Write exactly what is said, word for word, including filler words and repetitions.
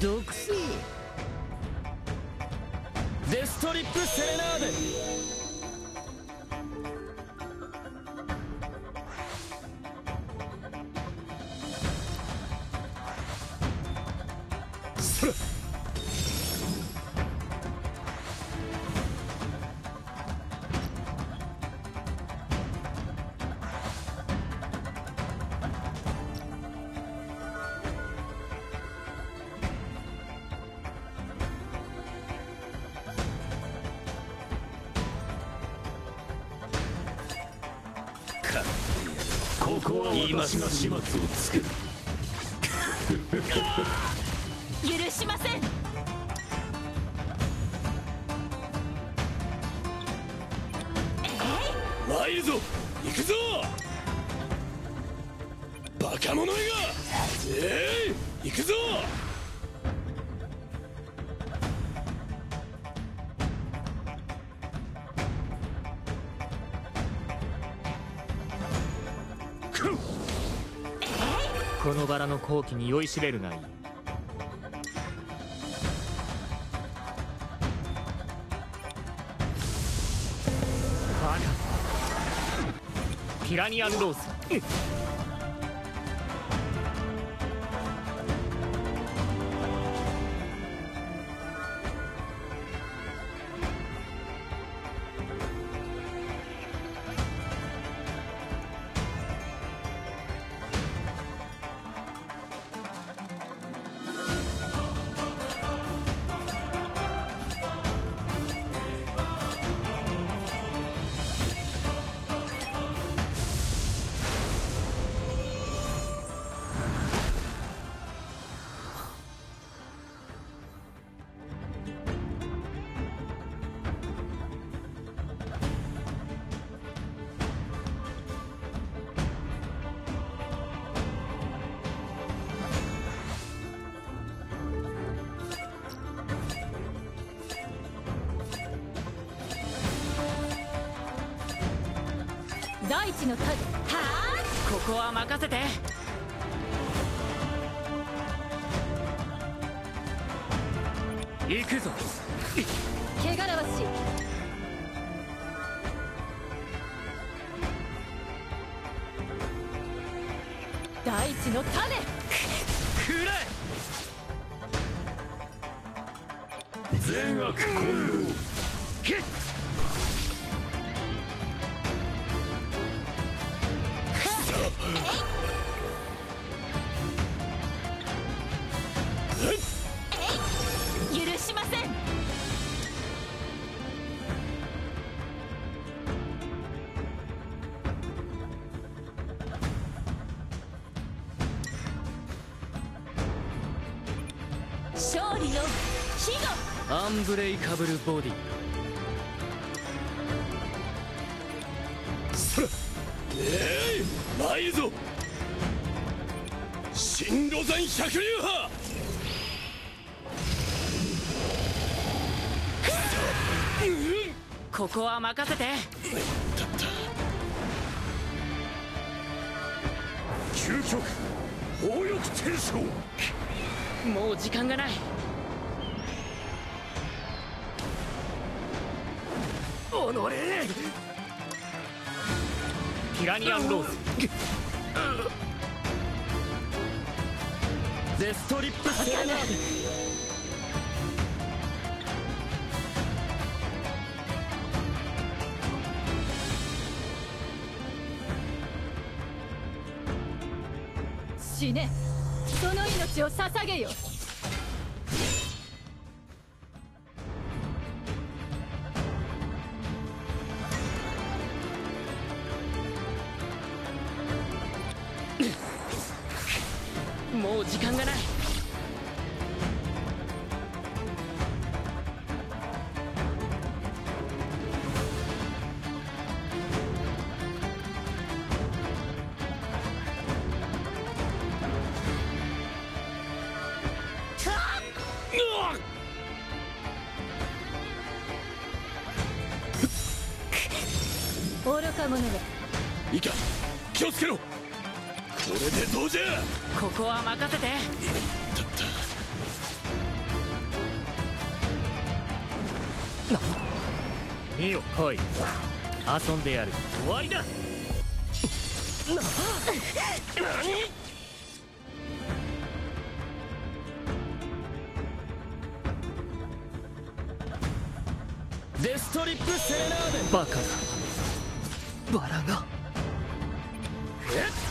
毒性デストリップセレナーデ。 今しが始末をつける。許しません。ワイルド、行くぞ。バカ者めが。ええー、行くぞ。 このバラの好機に酔いしれるがいい。ピラニアンロース、うん、大地の盾。はあ、ここは任せて。行くぞ。汚らわしい。 大地の種くれ。善悪混同。けっ。許しません。勝利のヒド。アンブレイカブルボディ。それ。ええー、参るぞ。神露山百竜派。 ここは任せて。究極暴力転生。もう時間がない。おのれ。ピラニアンローズ。デストリップスタンダード。 死ね、その命を捧げよ。もう時間がない。愚か者が。いいか、気をつけろ。これでどうじゃ。ここは任せて。見よ、来い。遊んでやる。終わりだ。な、何？デストリップセーラーメン。バカだ。バラが。えっ？